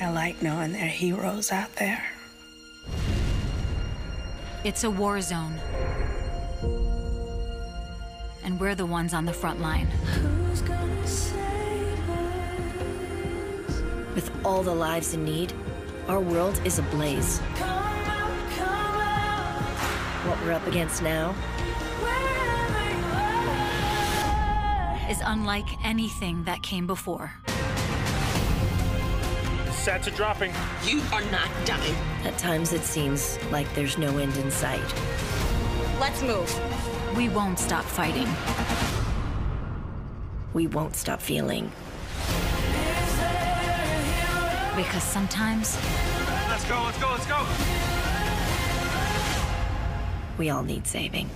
I like knowing there are heroes out there. It's a war zone. And we're the ones on the front line. Who's gonna save us? With all the lives in need, our world is ablaze. What we're up against now is unlike anything that came before. Sats are dropping. You are not dying. At times it seems like there's no end in sight. Let's move. We won't stop fighting. We won't stop feeling. Because sometimes... Let's go, let's go, let's go! We all need saving.